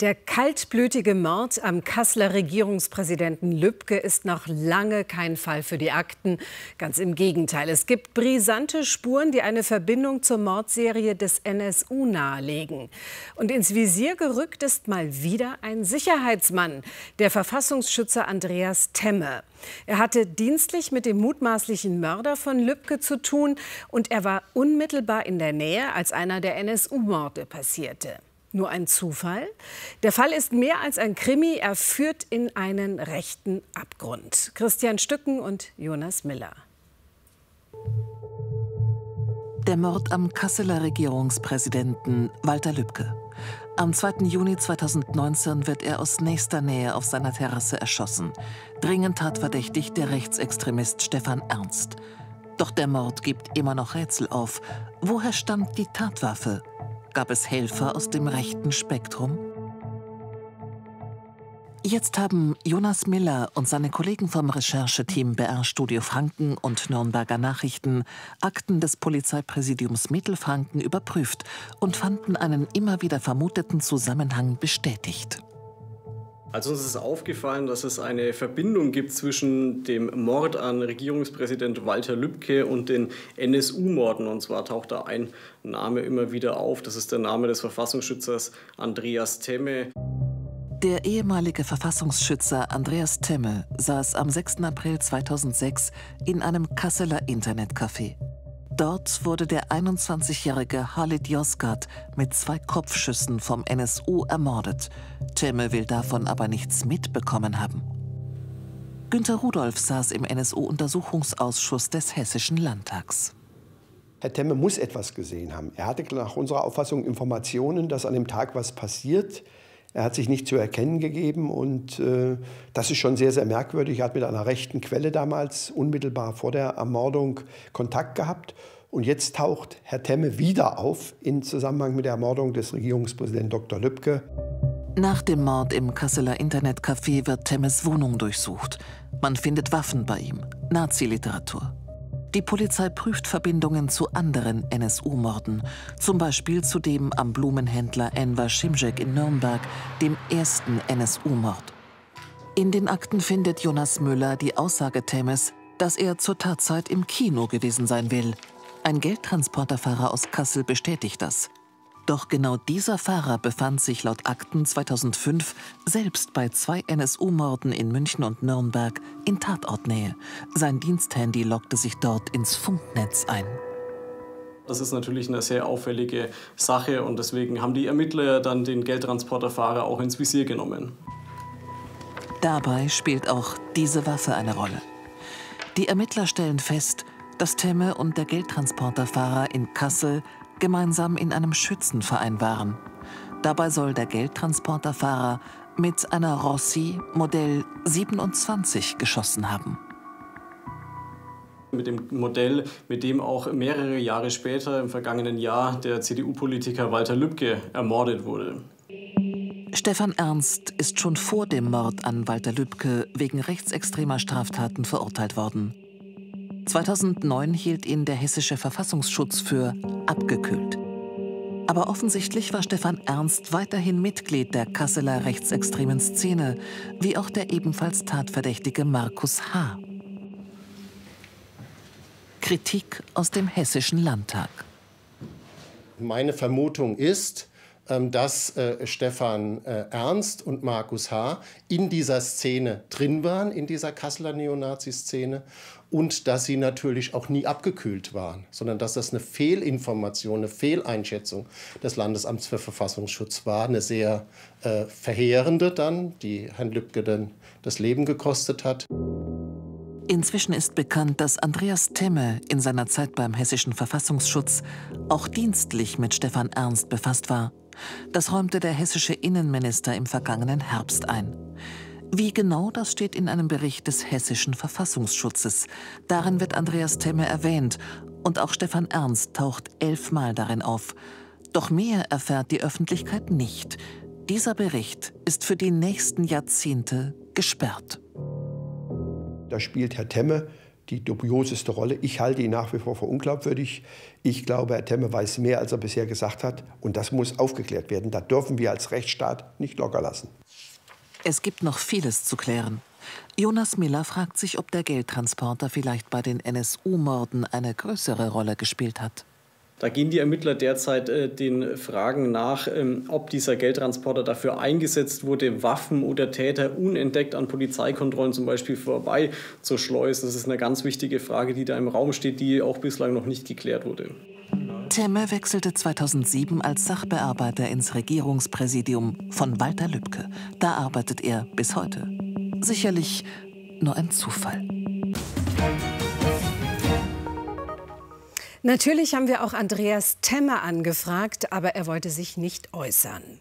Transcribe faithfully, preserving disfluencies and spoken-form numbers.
Der kaltblütige Mord am Kasseler Regierungspräsidenten Lübcke ist noch lange kein Fall für die Akten. Ganz im Gegenteil, es gibt brisante Spuren, die eine Verbindung zur Mordserie des N S U nahelegen. Und ins Visier gerückt ist mal wieder ein Sicherheitsmann, der Verfassungsschützer Andreas Temme. Er hatte dienstlich mit dem mutmaßlichen Mörder von Lübcke zu tun und er war unmittelbar in der Nähe, als einer der N S U-Morde passierte. Nur ein Zufall? Der Fall ist mehr als ein Krimi, er führt in einen rechten Abgrund. Christian Stücken und Jonas Miller. Der Mord am Kasseler Regierungspräsidenten Walter Lübcke. Am zweiten Juni zweitausendneunzehn wird er aus nächster Nähe auf seiner Terrasse erschossen. Dringend tatverdächtig der Rechtsextremist Stephan Ernst. Doch der Mord gibt immer noch Rätsel auf. Woher stammt die Tatwaffe? Gab es Helfer aus dem rechten Spektrum? Jetzt haben Jonas Miller und seine Kollegen vom Rechercheteam B R Studio Franken und Nürnberger Nachrichten Akten des Polizeipräsidiums Mittelfranken überprüft und fanden einen immer wieder vermuteten Zusammenhang bestätigt. Also uns ist aufgefallen, dass es eine Verbindung gibt zwischen dem Mord an Regierungspräsident Walter Lübcke und den N S U-Morden. Und zwar taucht da ein Name immer wieder auf. Das ist der Name des Verfassungsschützers Andreas Temme. Der ehemalige Verfassungsschützer Andreas Temme saß am sechsten April zweitausendsechs in einem Kasseler Internetcafé. Dort wurde der einundzwanzigjährige Halit Yozgat mit zwei Kopfschüssen vom N S U ermordet. Temme will davon aber nichts mitbekommen haben. Günter Rudolph saß im N S U-Untersuchungsausschuss des Hessischen Landtags. Herr Temme muss etwas gesehen haben. Er hatte nach unserer Auffassung Informationen, dass an dem Tag was passiert. Er hat sich nicht zu erkennen gegeben und äh, das ist schon sehr, sehr merkwürdig. Er hat mit einer rechten Quelle damals unmittelbar vor der Ermordung Kontakt gehabt. Und jetzt taucht Herr Temme wieder auf im Zusammenhang mit der Ermordung des Regierungspräsidenten Doktor Lübcke. Nach dem Mord im Kasseler Internetcafé wird Temmes Wohnung durchsucht. Man findet Waffen bei ihm, Nazi-Literatur. Die Polizei prüft Verbindungen zu anderen N S U-Morden, zum Beispiel zu dem am Blumenhändler Enver Şimşek in Nürnberg, dem ersten N S U-Mord. In den Akten findet Jonas Müller die Aussage Temmes, dass er zur Tatzeit im Kino gewesen sein will. Ein Geldtransporterfahrer aus Kassel bestätigt das. Doch genau dieser Fahrer befand sich laut Akten zweitausendfünf selbst bei zwei N S U-Morden in München und Nürnberg in Tatortnähe. Sein Diensthandy lockte sich dort ins Funknetz ein. Das ist natürlich eine sehr auffällige Sache und deswegen haben die Ermittler dann den Geldtransporterfahrer auch ins Visier genommen. Dabei spielt auch diese Waffe eine Rolle. Die Ermittler stellen fest, dass Temme und der Geldtransporterfahrer in Kassel gemeinsam in einem Schützenverein waren. Dabei soll der Geldtransporterfahrer mit einer Rossi Modell siebenundzwanzig geschossen haben. Mit dem Modell, mit dem auch mehrere Jahre später, im vergangenen Jahr, der C D U-Politiker Walter Lübcke ermordet wurde. Stephan Ernst ist schon vor dem Mord an Walter Lübcke wegen rechtsextremer Straftaten verurteilt worden. zweitausendneun hielt ihn der Hessische Verfassungsschutz für abgekühlt. Aber offensichtlich war Stephan Ernst weiterhin Mitglied der Kasseler rechtsextremen Szene, wie auch der ebenfalls tatverdächtige Markus H. Kritik aus dem Hessischen Landtag. Meine Vermutung ist, dass äh, Stephan äh, Ernst und Markus H. in dieser Szene drin waren, in dieser Kasseler Neonazi-Szene, und dass sie natürlich auch nie abgekühlt waren, sondern dass das eine Fehlinformation, eine Fehleinschätzung des Landesamts für Verfassungsschutz war, eine sehr äh, verheerende dann, die Herrn Lübcke dann das Leben gekostet hat. Inzwischen ist bekannt, dass Andreas Temme in seiner Zeit beim Hessischen Verfassungsschutz auch dienstlich mit Stephan Ernst befasst war. Das räumte der hessische Innenminister im vergangenen Herbst ein. Wie genau, das steht in einem Bericht des Hessischen Verfassungsschutzes. Darin wird Andreas Temme erwähnt und auch Stephan Ernst taucht elfmal darin auf. Doch mehr erfährt die Öffentlichkeit nicht. Dieser Bericht ist für die nächsten Jahrzehnte gesperrt. Da spielt Herr Temme die dubioseste Rolle. Ich halte ihn nach wie vor für unglaubwürdig. Ich glaube, Herr Temme weiß mehr, als er bisher gesagt hat. Und das muss aufgeklärt werden. Da dürfen wir als Rechtsstaat nicht locker lassen. Es gibt noch vieles zu klären. Jonas Miller fragt sich, ob der Geldtransporter vielleicht bei den N S U-Morden eine größere Rolle gespielt hat. Da gehen die Ermittler derzeit äh, den Fragen nach, ähm, ob dieser Geldtransporter dafür eingesetzt wurde, Waffen oder Täter unentdeckt an Polizeikontrollen zum Beispiel vorbei zu schleusen. Das ist eine ganz wichtige Frage, die da im Raum steht, die auch bislang noch nicht geklärt wurde. Temme wechselte zweitausendsieben als Sachbearbeiter ins Regierungspräsidium von Walter Lübcke. Da arbeitet er bis heute. Sicherlich nur ein Zufall. Natürlich haben wir auch Andreas Temme angefragt, aber er wollte sich nicht äußern.